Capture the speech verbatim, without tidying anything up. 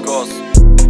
scores.